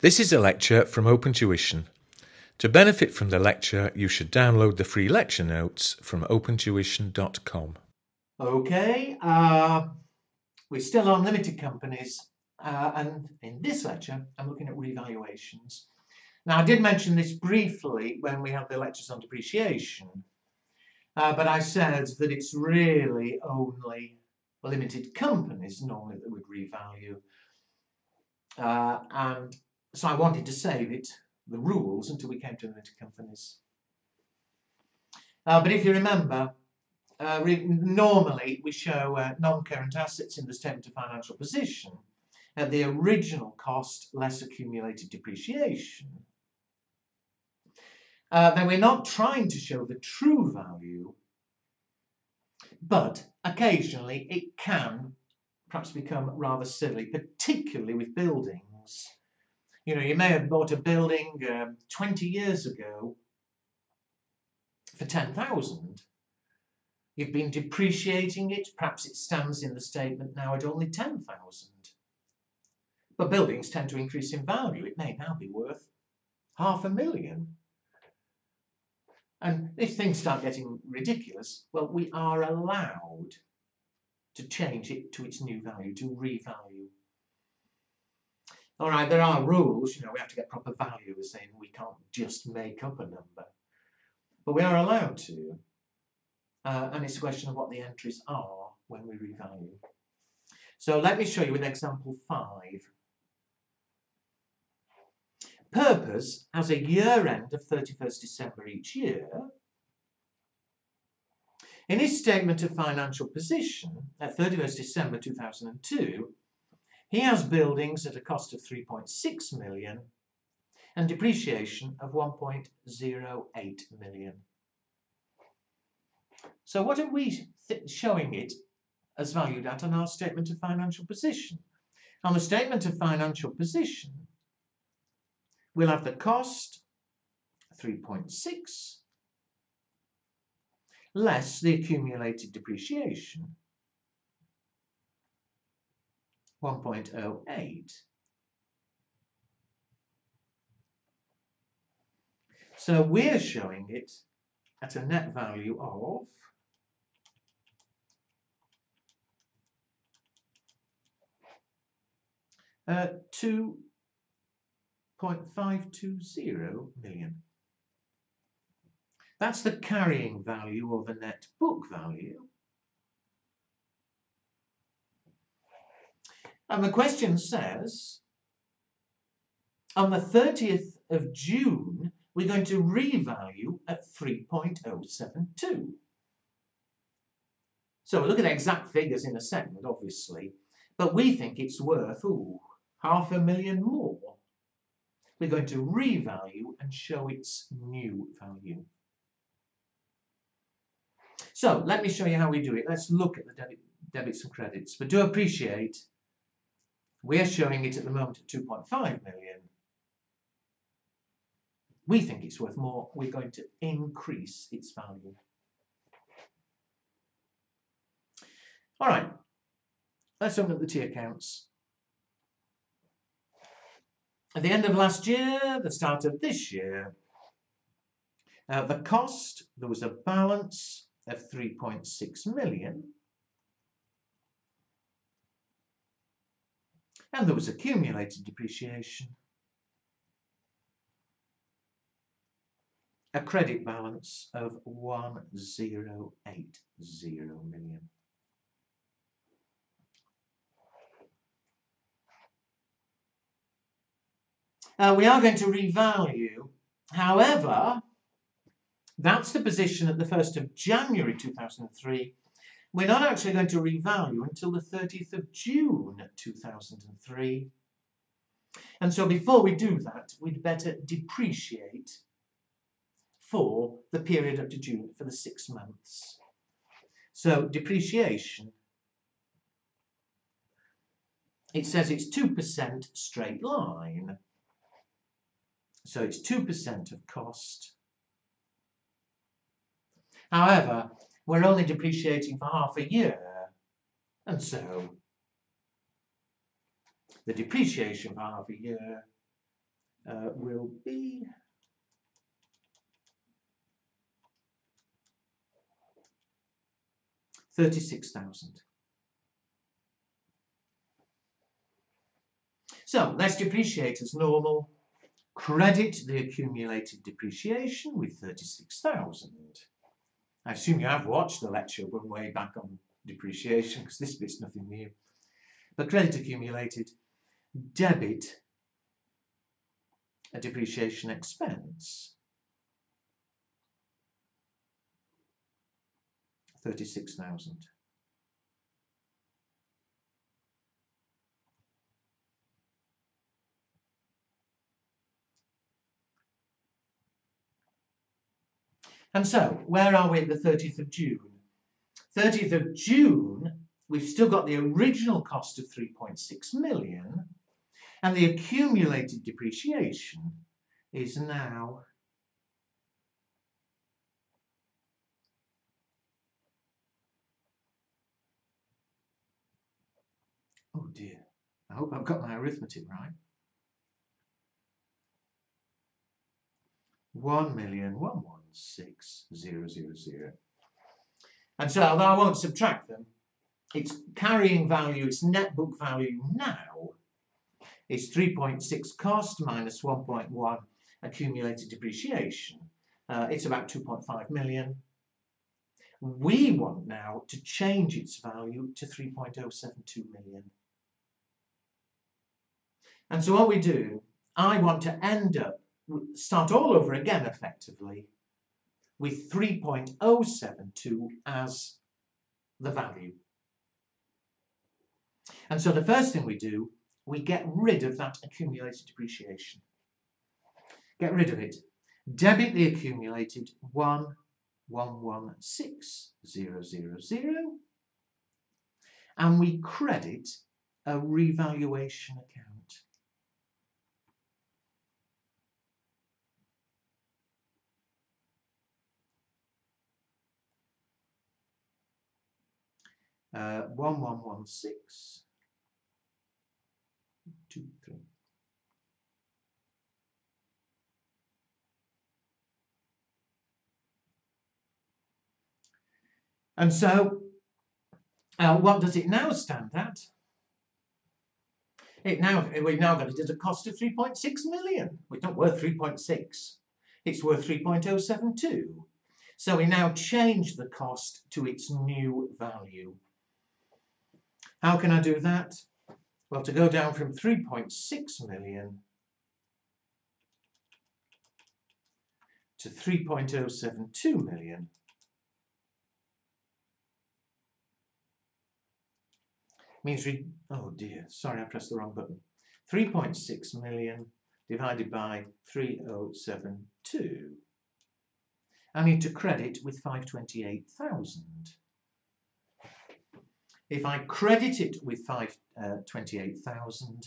This is a lecture from Open Tuition. To benefit from the lecture, you should download the free lecture notes from opentuition.com. Okay, we're still on limited companies, and in this lecture, I'm looking at revaluations. Now, I did mention this briefly when we had the lectures on depreciation, but I said that it's really only limited companies normally that would revalue, and so I wanted to save it, the rules, until we came to limited companies. But if you remember, normally we show non-current assets in the statement of financial position at the original cost less accumulated depreciation. Then we're not trying to show the true value, but occasionally it can perhaps become rather silly, particularly with buildings. You know, you may have bought a building 20 years ago for 10,000. You've been depreciating it. Perhaps it stands in the statement now at only 10,000. But buildings tend to increase in value. It may now be worth £500,000. And if things start getting ridiculous, well, we are allowed to change it to its new value, to revalue. All right, there are rules, you know, we have to get proper value, as in we can't just make up a number. But we are allowed to. And it's a question of what the entries are when we revalue. So let me show you in example 5. Purpose has a year end of 31st December each year. In his statement of financial position at 31st December 2002, he has buildings at a cost of £3.6 million and depreciation of £1.08 million. So what are we showing it as valued at on our statement of financial position? On the statement of financial position, we'll have the cost, 3.6, less the accumulated depreciation, 1.08. So we're showing it at a net value of £2.520 million. That's the carrying value or the net book value. And the question says, on the 30th of June, we're going to revalue at 3.072. So we'll look at exact figures in a second, obviously, but we think it's worth, £500,000 more. We're going to revalue and show its new value. So let me show you how we do it. Let's look at the debits and credits, but do appreciate we're showing it at the moment at £2.5 million. We think it's worth more. We're going to increase its value. All right, let's open up the T accounts. At the end of last year, the start of this year, the cost, there was a balance of £3.6 million. And there was accumulated depreciation, a credit balance of £1,080 million. We are going to revalue. However, that's the position at the 1st of January 2003. We're not actually going to revalue until the 30th of June 2003. And so before we do that, we'd better depreciate for the period up to June, for the 6 months. So depreciation, it says it's 2% straight line. So it's 2% of cost. However, we're only depreciating for half a year, and so the depreciation for half a year will be $36,000. So let's depreciate as normal. Credit the accumulated depreciation with $36,000. I assume you have watched the lecture one way back on depreciation, because this bit's nothing new. But credit accumulated, debit a depreciation expense, $36,000. And so, where are we at the 30th of June? 30th of June, we've still got the original cost of 3.6 million, and the accumulated depreciation is now oh dear, I hope I've got my arithmetic right. 1,116,000. And so, although I won't subtract them, its carrying value, its net book value now is 3.6 cost minus 1.1 accumulated depreciation. It's about 2.5 million. We want now to change its value to 3.072 million. And so what we do, I want to end up, start all over again effectively, with 3.072 as the value. And so the first thing we do, we get rid of that accumulated depreciation. Get rid of it. Debit the accumulated 1,116,000, and we credit a revaluation account. And so, what does it now stand at? We've now got it at a cost of 3.6 million. It's not worth 3.6. It's worth 3.072. So we now change the cost to its new value. How can I do that? Well, to go down from 3.6 million to 3.072 million, means we, oh dear, sorry, I pressed the wrong button. 3.6 million divided by 3.072. I need to credit with 528,000. If I credit it with 528,000,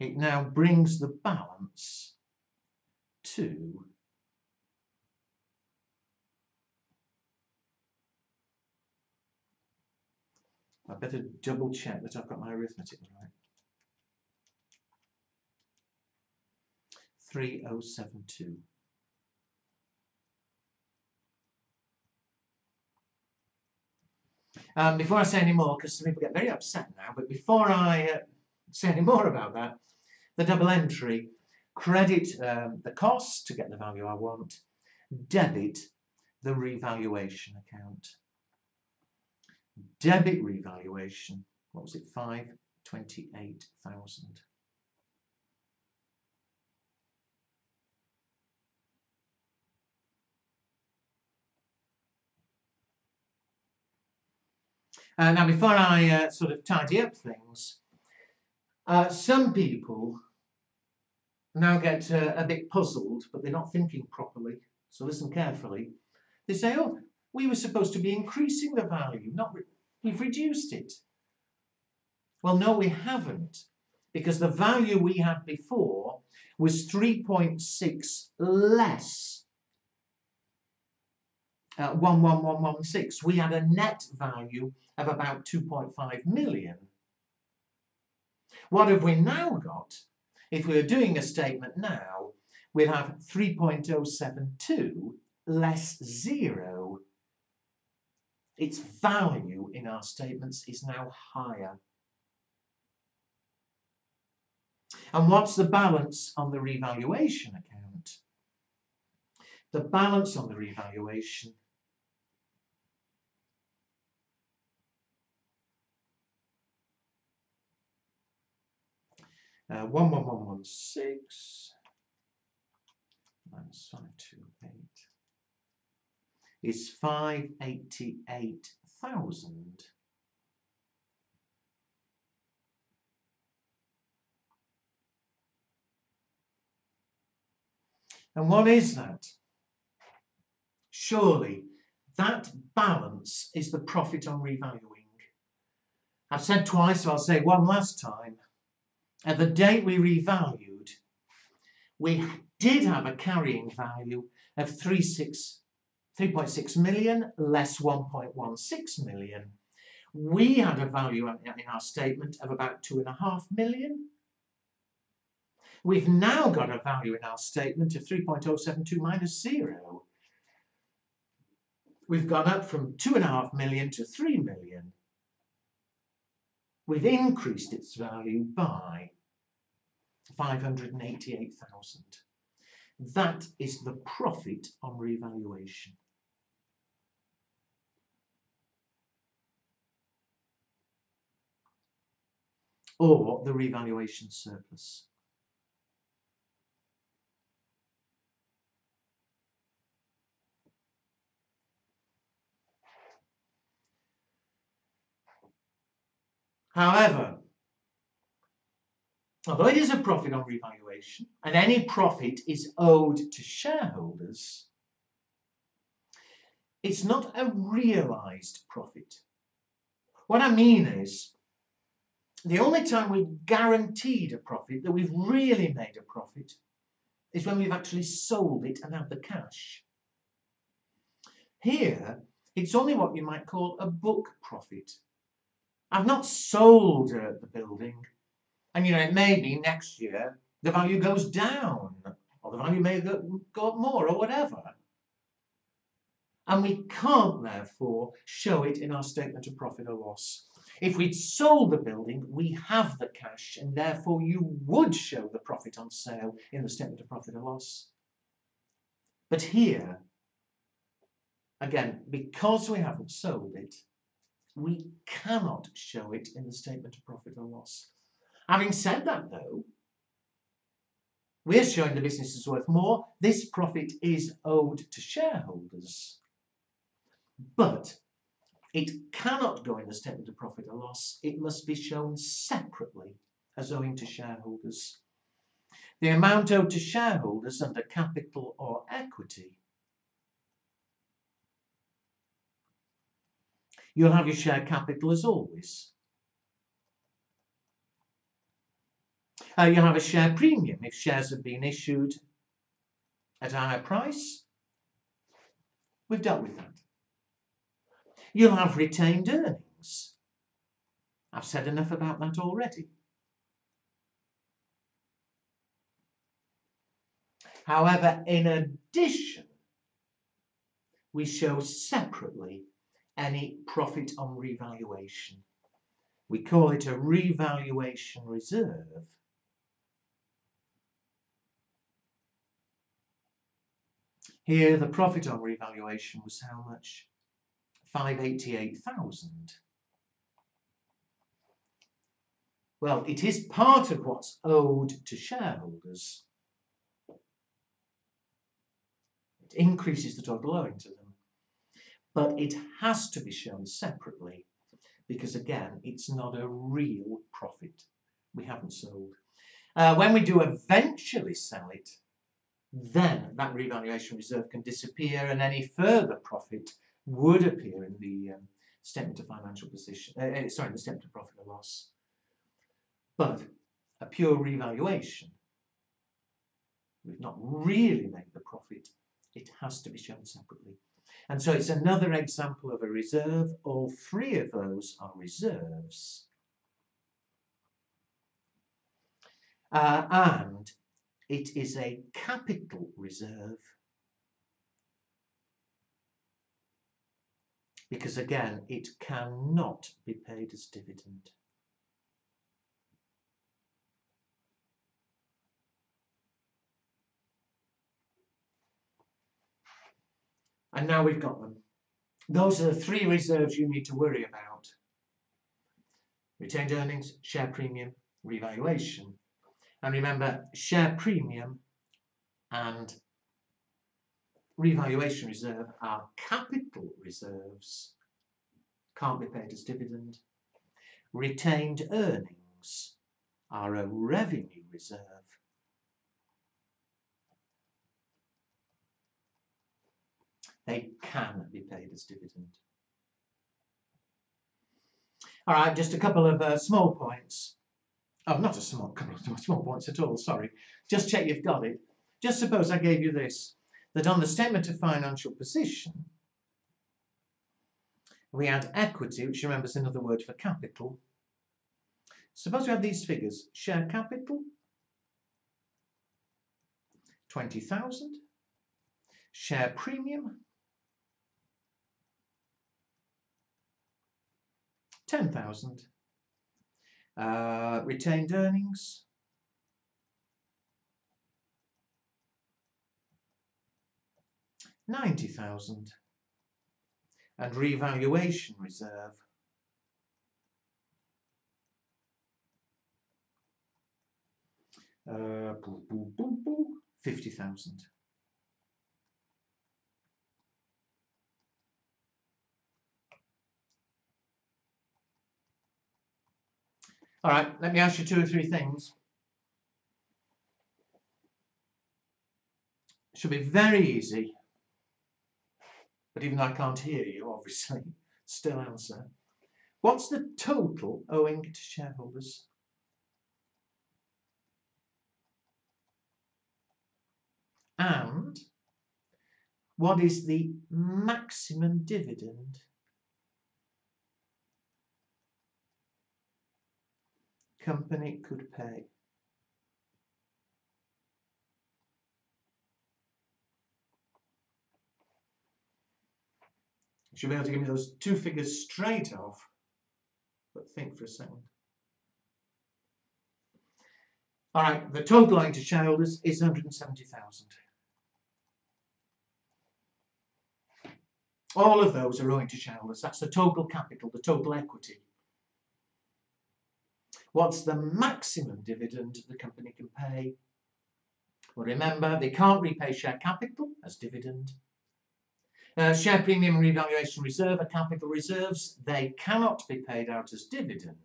it now brings the balance to 3,072. Before I say any more, because some people get very upset now, but before I say any more about that, the double entry, credit the cost to get the value I want, debit the revaluation account. Debit revaluation, what was it, 528,000. Now, before I sort of tidy up things, some people now get a bit puzzled, but they're not thinking properly, so listen carefully. They say, oh, we were supposed to be increasing the value, not we've reduced it. Well, no, we haven't, because the value we had before was 3.6 less 1,116. We had a net value of about 2.5 million. What have we now got? If we were doing a statement now, we'd have 3.072 less 0. Its value in our statements is now higher. And what's the balance on the revaluation account? The balance on the revaluation -528 is 588,000. And what is that? Surely that balance is the profit on revaluing. I've said twice, so I'll say one last time. At the date we revalued, we did have a carrying value of 3.6 million less 1.16 million. We had a value in our statement of about 2.5 million. We've now got a value in our statement of 3.072 minus 0. We've gone up from 2.5 million to 3 million. We've increased its value by 588,000. That is the profit on revaluation. Or the revaluation surplus. However, although it is a profit on revaluation, and any profit is owed to shareholders, it's not a realised profit. What I mean is, the only time we've guaranteed a profit, that we've really made a profit, is when we've actually sold it and had the cash. Here, it's only what you might call a book profit. I've not sold the building. And, you know, it may be next year the value goes down, or the value may go up more, or whatever. And we can't, therefore, show it in our statement of profit or loss. If we'd sold the building, we have the cash, and therefore you would show the profit on sale in the statement of profit or loss. But here, again, because we haven't sold it, we cannot show it in the statement of profit or loss. Having said that, though, we're showing the business is worth more. This profit is owed to shareholders. But it cannot go in the statement of profit or loss. It must be shown separately as owing to shareholders. The amount owed to shareholders under capital or equity. You'll have your share capital as always. You have a share premium if shares have been issued at a higher price. We've dealt with that. You'll have retained earnings. I've said enough about that already. However, in addition, we show separately any profit on revaluation. We call it a revaluation reserve. Here, the profit on revaluation was how much? 588,000. Well, it is part of what's owed to shareholders. It increases the total owing to them. But it has to be shown separately because, again, it's not a real profit. We haven't sold. When we do eventually sell it, then that revaluation reserve can disappear and any further profit would appear in the statement of financial position, the statement of profit or loss. But a pure revaluation, we've not really made the profit, it has to be shown separately. And so it's another example of a reserve. All three of those are reserves. and it is a capital reserve, because again it cannot be paid as dividend. And now we've got them. Those are the three reserves you need to worry about: retained earnings, share premium, revaluation. And remember, share premium and revaluation reserve are capital reserves, can't be paid as dividend. Retained earnings are a revenue reserve. They can be paid as dividend. All right, just a couple of small points. Oh, not a small couple of small points at all, sorry. Just check you've got it. Just suppose I gave you this, that on the statement of financial position, we had equity, which remember is another word for capital. Suppose we had these figures: share capital, 20,000, share premium, 10,000, retained earnings, 90,000, and revaluation reserve, 50,000. All right, let me ask you two or three things. It should be very easy, but even though I can't hear you, obviously, still answer. What's the total owing to shareholders? And what is the maximum dividend? Company could pay. You should be able to give me those two figures straight off, but think for a second. All right, the total owing to shareholders is 170,000. All of those are owing to shareholders. That's the total capital, the total equity. What's the maximum dividend the company can pay? Well, remember, they can't repay share capital as dividend. Share premium, revaluation reserve are capital reserves. They cannot be paid out as dividend.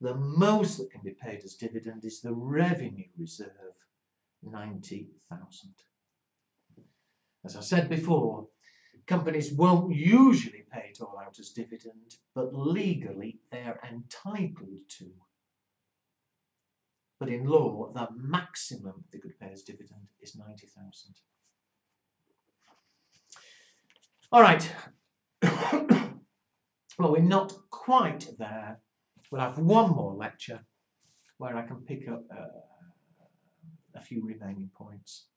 The most that can be paid as dividend is the revenue reserve, 90,000. As I said before, companies won't usually pay it all out as dividend, but legally they're entitled to. But in law, the maximum they could pay as dividend is 90,000. All right. Well, we're not quite there. We'll have one more lecture where I can pick up a few remaining points.